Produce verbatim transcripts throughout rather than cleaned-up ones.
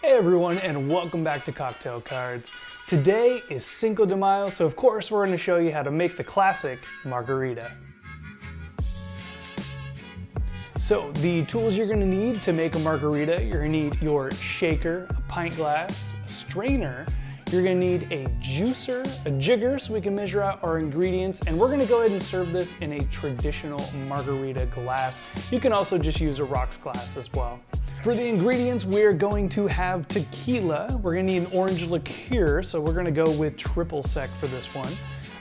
Hey everyone, and welcome back to Cocktail Cards. Today is Cinco de Mayo, so of course we're going to show you how to make the classic margarita. So the tools you're going to need to make a margarita, you're going to need your shaker, a pint glass, a strainer, you're going to need a juicer, a jigger so we can measure out our ingredients, and we're going to go ahead and serve this in a traditional margarita glass. You can also just use a rocks glass as well. For the ingredients, we're going to have tequila. We're gonna need an orange liqueur, so we're gonna go with Triple Sec for this one.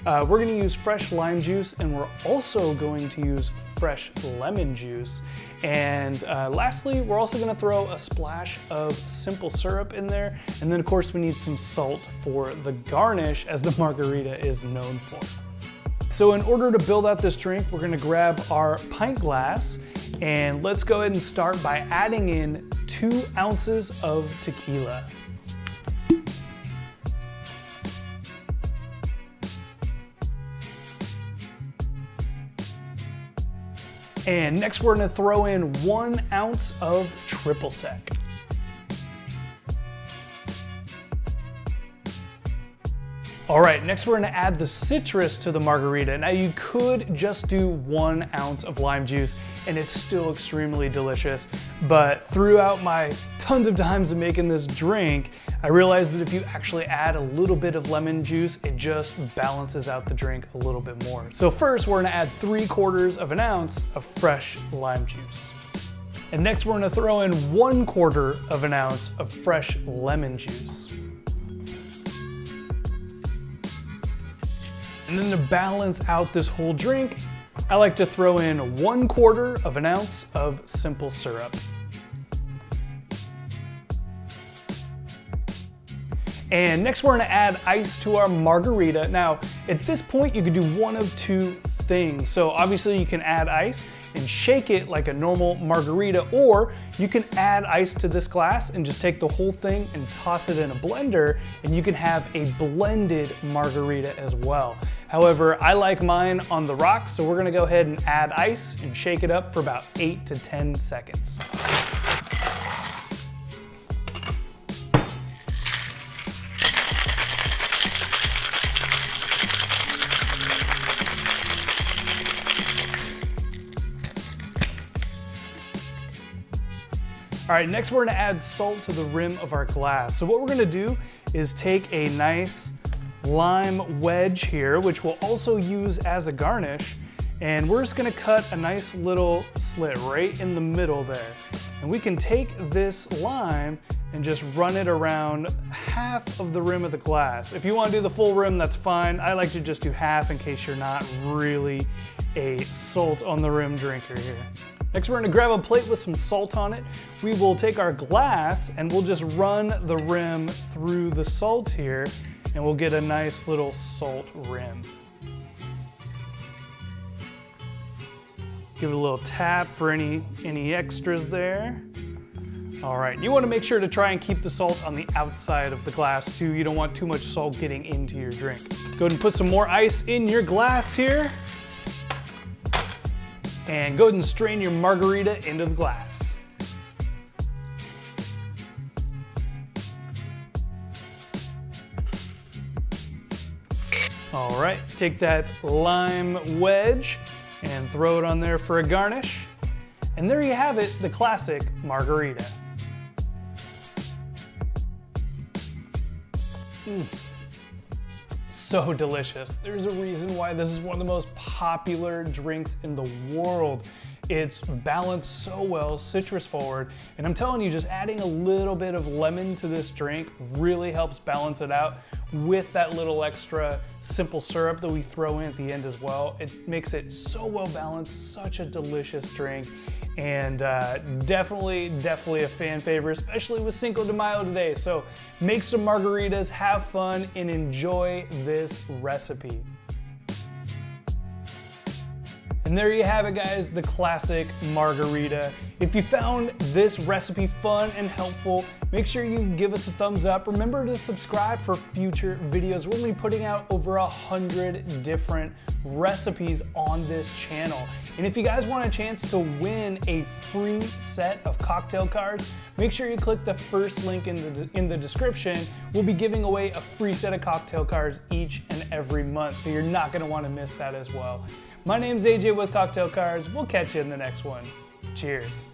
Uh, we're gonna use fresh lime juice, and we're also going to use fresh lemon juice. And uh, lastly, we're also gonna throw a splash of simple syrup in there. And then of course we need some salt for the garnish, as the margarita is known for. So in order to build out this drink, we're gonna grab our pint glass, and let's go ahead and start by adding in two ounces of tequila. And next we're gonna throw in one ounce of Triple Sec. All right, next we're gonna add the citrus to the margarita. Now you could just do one ounce of lime juice and it's still extremely delicious, but throughout my tons of times of making this drink, I realized that if you actually add a little bit of lemon juice, it just balances out the drink a little bit more. So first we're gonna add three quarters of an ounce of fresh lime juice. And next we're gonna throw in one quarter of an ounce of fresh lemon juice. And then to balance out this whole drink, I like to throw in one quarter of an ounce of simple syrup. And next we're gonna add ice to our margarita. Now, at this point you can do one of two things. So obviously you can add ice and shake it like a normal margarita, or you can add ice to this glass and just take the whole thing and toss it in a blender, and you can have a blended margarita as well. However, I like mine on the rocks, so we're gonna go ahead and add ice and shake it up for about eight to ten seconds. All right, next we're gonna add salt to the rim of our glass. So what we're gonna do is take a nice lime wedge here, which we'll also use as a garnish, and we're just gonna cut a nice little slit right in the middle there. And we can take this lime and just run it around half of the rim of the glass. If you wanna do the full rim, that's fine. I like to just do half in case you're not really a salt on the rim drinker here. Next, we're gonna grab a plate with some salt on it. We will take our glass and we'll just run the rim through the salt here, and we'll get a nice little salt rim. Give it a little tap for any, any extras there. All right, you wanna make sure to try and keep the salt on the outside of the glass too. You don't want too much salt getting into your drink. Go ahead and put some more ice in your glass here. And go ahead and strain your margarita into the glass. All right, take that lime wedge and throw it on there for a garnish. And there you have it, the classic margarita. Mm. So delicious. There's a reason why this is one of the most popular drinks in the world. It's balanced so well, citrus forward, and I'm telling you, just adding a little bit of lemon to this drink really helps balance it out with that little extra simple syrup that we throw in at the end as well. It makes it so well balanced, such a delicious drink, and uh, definitely, definitely a fan favorite, especially with Cinco de Mayo today. So make some margaritas, have fun, and enjoy this recipe. And there you have it, guys, the classic margarita. If you found this recipe fun and helpful, make sure you give us a thumbs up. Remember to subscribe for future videos. We're gonna be putting out over a hundred different recipes on this channel. And if you guys want a chance to win a free set of cocktail cards, make sure you click the first link in the, in the description. We'll be giving away a free set of cocktail cards each and every month, so you're not gonna wanna miss that as well. My name's A J with Cocktail Cards. We'll catch you in the next one. Cheers.